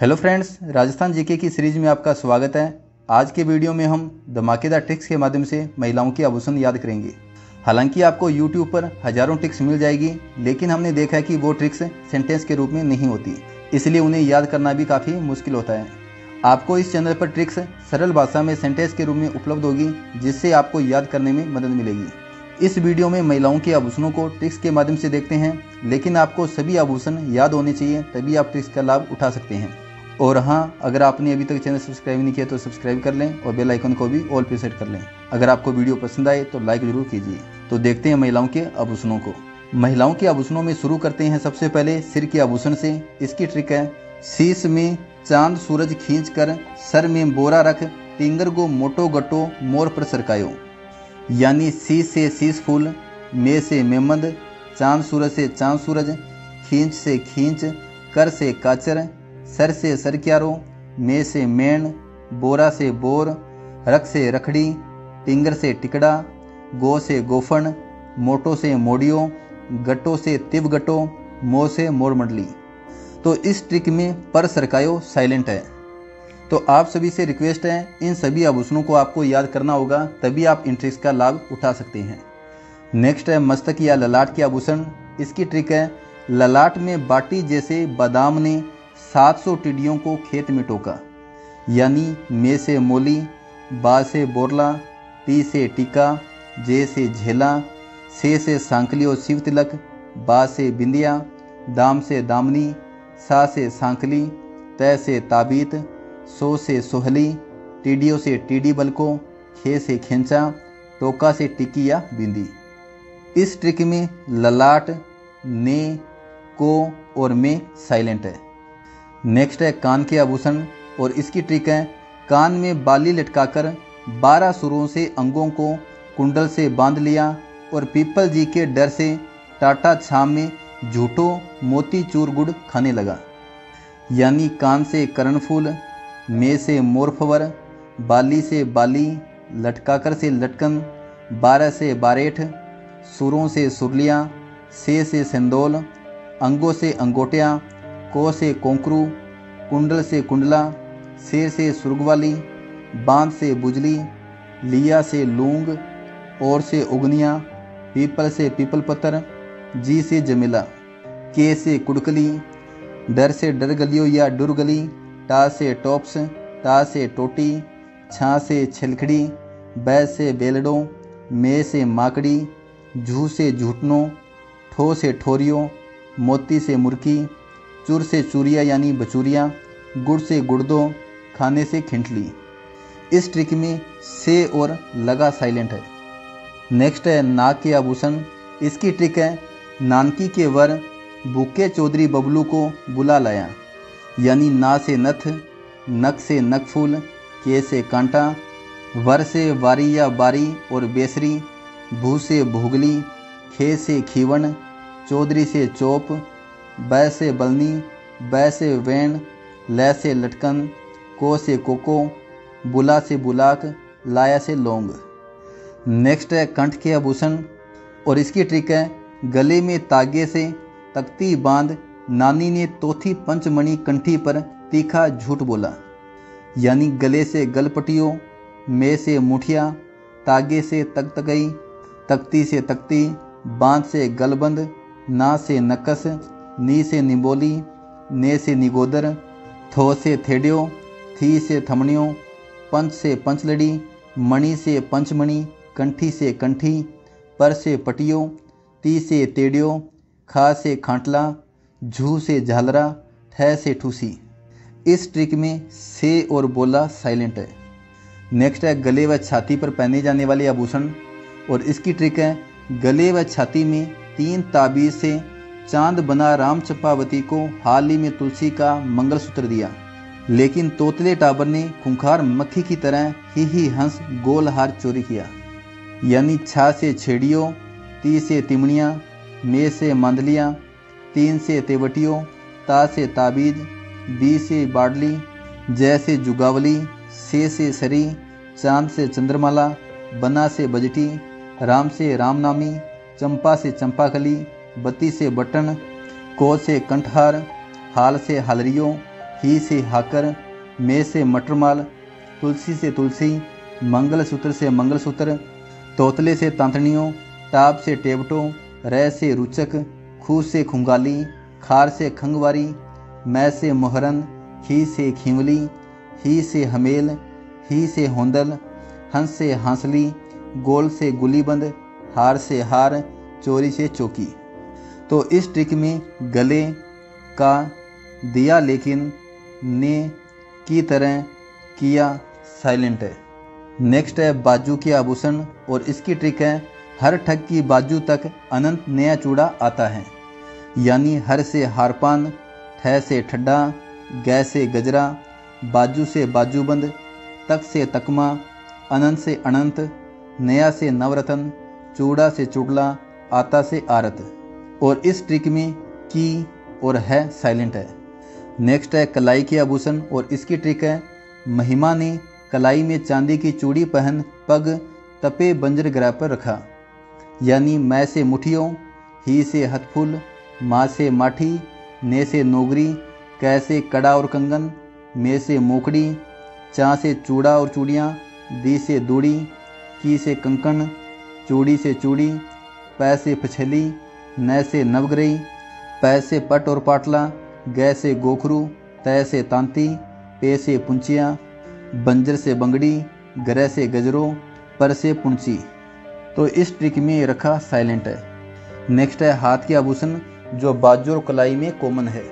Hello friends, Rajasthan GK की series में आपका स्वागत है। आज के वीडियो में हम धमाकेदार ट्रिक्स के माध्यम से महिलाओं के आभूषण याद करेंगे। हालांकि आपको YouTube पर हजारों ट्रिक्स मिल जाएगी, लेकिन हमने देखा है कि वो ट्रिक्स सेंटेंस के रूप में नहीं होती, इसलिए उन्हें याद करना भी काफ़ी मुश्किल होता है। आपको इस चैनल पर ट्रिक्स सरल भाषा में सेंटेंस के रूप में उपलब्ध होगी, जिससे आपको याद करने में मदद मिलेगी। इस वीडियो में महिलाओं के आभूषणों को ट्रिक्स के माध्यम से देखते हैं, लेकिन आपको सभी आभूषण याद होने चाहिए, तभी आप ट्रिक्स का लाभ उठा सकते हैं। और हाँ, अगर आपने अभी तक चैनल सब्सक्राइब नहीं किया तो सब्सक्राइब कर लें और बेल आइकन को भी ऑल पे सेट कर लें। अगर आपको वीडियो पसंद आए तो लाइक जरूर कीजिए। तो देखते हैं महिलाओं के आभूषणों को। महिलाओं के आभूषणों में शुरू करते हैं सबसे पहले सिर के आभूषण से। इसकी ट्रिक है, शीश में चांद सूरज खींच कर सर में बोरा रख टिंगर गो मोटो गटो मोर पर सरकायो। यानी शीश से शीश फूल, मे से मेमंद, चांद सूरज, खींच से खींच, कर से काचर, सर से सर क्यारो, मे से मेन, बोरा से बोर, रख से रखड़ी, टिंगर से टिकड़ा, गो से गोफन, मोटो से मोडियो, गटो से तिव गटो, मो से मोर मंडली। तो इस ट्रिक में पर सरकायो साइलेंट है। तो आप सभी से रिक्वेस्ट है, इन सभी आभूषणों को आपको याद करना होगा, तभी आप इन ट्रिक्स का लाभ उठा सकते हैं। नेक्स्ट है मस्तक या ललाट के आभूषण। इसकी ट्रिक है, ललाट में बाटी जैसे बादाम ने 700 टिड्डियों को खेत में टोका। यानी मे से मोली, बा से बोरला, टी से टीका, जे से झेला, से सांकली और शिव तिलक, बा से बिंदिया, दाम से दामनी, सा से सांकली, तय से ताबीत, सो से सोहली, टिड्डियों से टिड्डी बल को, खे से खेंचा, टोका से टिकी या बिंदी। इस ट्रिक में ललाट, ने, को और में साइलेंट है। नेक्स्ट है कान के आभूषण, और इसकी ट्रिक है, कान में बाली लटकाकर 12 सुरों से अंगों को कुंडल से बांध लिया और पीपल जी के डर से टाटा छाम में झूठो मोती चूर गुड़ खाने लगा। यानी कान से करणफूल, मे से मोरफवर, बाली से बाली, लटकाकर से लटकन, 12 से बारेठ, सुरों से सुरलिया, से सेंदोल, अंगों से अंगोटिया, को से कोंकरू, कुंडल से कुंडला, शेर से सुर्गवाली, बांध से बुजली, लिया से लूंग, और से उगनिया, पीपल से पीपल पत्थर, जी से जमीला, के से कुड़कली, डर से डर गलियो या डुरगली, टा से टॉप्स, टा से टोटी, छा से छिलखड़ी, बै से बेलडो, मे से माकड़ी, झू से झूठनो, ठो से ठोरियो, मोती से मुर्की, चूर से चूरिया यानी बचूरिया, गुड़ से गुड़दो, खाने से खिंटली। इस ट्रिक में से और लगा साइलेंट है। नेक्स्ट है नाक के आभूषण। इसकी ट्रिक है, नानकी के वर भूखे चौधरी बबलू को बुला लाया। यानी ना से नथ, नक से नकफूल, के से कांटा, वर से वारी या बारी और बेसरी, भू से भूगली, खे से खीवन, चौधरी से चौप, बै से बलनी, बै से वैन, लै से लटकन, को से कोको, बुला से बुलाक, लाया से लौंग। नेक्स्ट है कंठ के आभूषण, और इसकी ट्रिक है, गले में तागे से तख्ती बांध नानी ने तोथी पंचमणि कंठी पर तीखा झूठ बोला। यानी गले से गलपटियों, मे से मुठिया, तागे से तकतकई, तख्ती से तख्ती, बांध से गलबंद, ना से नकस, नी से निबोली, ने से निगोदर, थो से थेडियो, थी से थमणियों, पंच से पंचलड़ी, मणि से पंचमणि, कंठी से कंठी, पर से पटियो, ती से तेडियो, खा से खांटला, झू से झालरा, ठह से ठूसी। इस ट्रिक में से और बोला साइलेंट है। नेक्स्ट है गले व छाती पर पहने जाने वाले आभूषण, और इसकी ट्रिक है, गले व छाती में 3 ताबीज से चांद बना राम चपावती को हाल ही में तुलसी का मंगलसूत्र दिया, लेकिन तोतले टाबर ने खूंखार मक्खी की तरह ही हंस गोलहार चोरी किया। यानी छा से छेड़ियों, ती से तिमणिया, मे से मांदलिया, तीन से तेवटियों, ता से ताबीज, बी से बाडली, जय से जुगावली, से सरी, चांद से चंद्रमाला, बना से बजटी, राम से रामनामी, चंपा से चंपाकली, बत्ती से बटन, को से कंठहार, हाल से हालरियो, ही से हाकर, मेज से मटरमाल, तुलसी से तुलसी, मंगलसूत्र से मंगलसूत्र, तोतले से तांतनियों, ताप से टेवटों, रह से रुचक, खू से खुंगाली, खार से खंगवारी, मै से मोहरन, ही से खिंवली, ही से हमेल, ही से होंदल, हंस से हंसली, गोल से गुलीबंद, हार से हार, चोरी से चौकी। तो इस ट्रिक में गले का दिया लेकिन ने की तरह किया साइलेंट है। नेक्स्ट है बाजू के आभूषण, और इसकी ट्रिक है हर ठग की बाजू तक अनंत नया चूड़ा आता है, यानी हर से हारपान, ठह से ठड्डा, गै से गजरा, बाजू से बाजूबंद, तक से तकमा, अनंत से अनंत, नया से नवरत्न, चूड़ा से चुड़ला, आता से आरत। और इस ट्रिक में की और है साइलेंट है। नेक्स्ट है कलाई के आभूषण, और इसकी ट्रिक है महिमा ने कलाई में चांदी की चूड़ी पहन पग तपे बंजर ग्रह पर रखा, यानी मैं से मुठियों, ही से हथफुल, माँ से माठी, ने से नोगरी, कै से कड़ा और कंगन, मे से मोकड़ी, चा से चूड़ा और चूड़ियाँ, दी से दूड़ी, की से कंकण, चूड़ी से चूड़ी, पै से पछली, न से नवग्रही, पै से पट और पाटला, गै से गोखरू, तय से तांती, पे से पुंचिया, बंजर से बंगड़ी, गरह से गजरों, पर से पुंची। तो इस ट्रिक में रखा साइलेंट है। नेक्स्ट है हाथ के आभूषण, जो बाजू और कलाई में कॉमन है।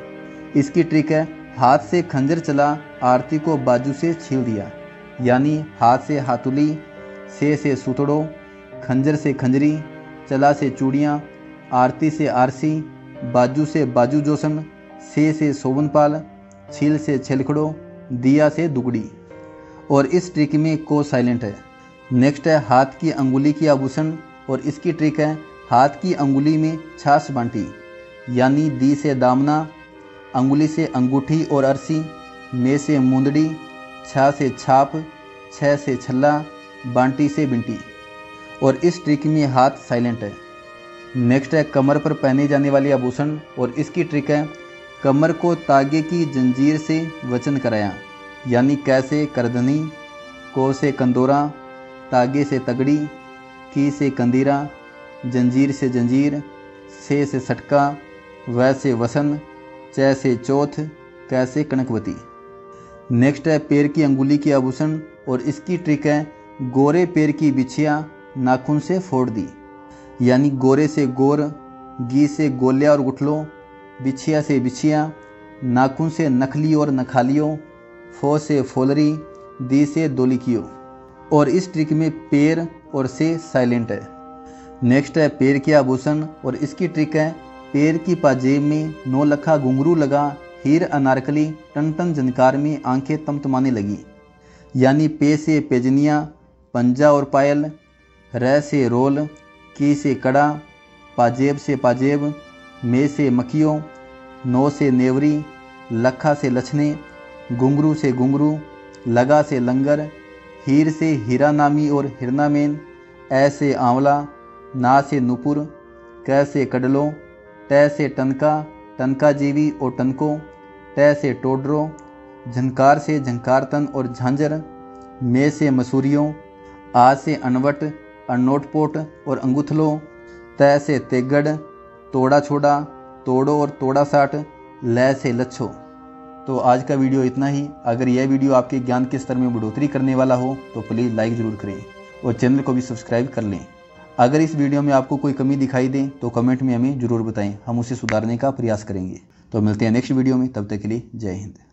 इसकी ट्रिक है हाथ से खंजर चला, आरती को बाजू से छील दिया, यानी हाथ से हाथुली, से सूतड़ो, खंजर से खंजरी, चला से चूड़ियाँ, आरती से आरसी, बाजू से बाजू जोसन, से सोवनपाल, छील से छिलखड़ो, दिया से दुगड़ी। और इस ट्रिक में को साइलेंट है। नेक्स्ट है हाथ की अंगुली की आभूषण, और इसकी ट्रिक है हाथ की अंगुली में छाछ बांटी, यानी दी से दामना, अंगुली से अंगूठी और अरसी, मे से मुंदड़ी, छा से छाप, छह से छल्ला, बांटी से बिंटी। और इस ट्रिक में हाथ साइलेंट है। नेक्स्ट है कमर पर पहने जाने वाली आभूषण, और इसकी ट्रिक है कमर को तागे की जंजीर से वचन कराया, यानी कै से करदनी, को से कंदोरा, तागे से तगड़ी, की से कंदीरा, जंजीर, से सटका, वै से वसन, चै से चौथ, कै से कनकवती। नेक्स्ट है पैर की अंगुली की आभूषण, और इसकी ट्रिक है गोरे पैर की बिछिया नाखून से फोड़ दी, यानी गोरे से गोर, गी से गोलिया और गुठलों, बिछिया से बिछिया, नाखून से नखली और नखालियों, फो से फोलरी, दी से दोलिकियों। और इस ट्रिक में पैर और से साइलेंट है। नेक्स्ट है पैर के आभूषण, और इसकी ट्रिक है पैर की पाजेब में नौलखा घुंघरू लगा, हीर अनारकली, टन जनकार में आंखें तमतमाने लगी, यानी पे से पेजनिया, पंजा और पायल, रह से रोल, की से कड़ा, पाजेब, मे से मक्खियों, नौ से नेवरी, लखा से लछने, घुंघरू से घुंघरू, लगा से लंगर, हीर से हीरा नामी और हिरनामेन, ऐ से आंवला, ना से नुपुर, कै से कडलो, तय से टनका, टनका जीवी और टनको, तय से टोडरो, झंकार से झंकारतन और झांझर, मे से मसूरियों, आ से अनवट, अनोटपोट और अंगुथलो, तय से तेगड़, तोड़ा छोड़ा, तोड़ो और तोड़ा साठ, लय से लच्छो। तो आज का वीडियो इतना ही। अगर यह वीडियो आपके ज्ञान के स्तर में बढ़ोतरी करने वाला हो तो प्लीज़ लाइक ज़रूर करें और चैनल को भी सब्सक्राइब कर लें। अगर इस वीडियो में आपको कोई कमी दिखाई दे तो कमेंट में हमें ज़रूर बताएं, हम उसे सुधारने का प्रयास करेंगे। तो मिलते हैं नेक्स्ट वीडियो में, तब तक के लिए जय हिंद।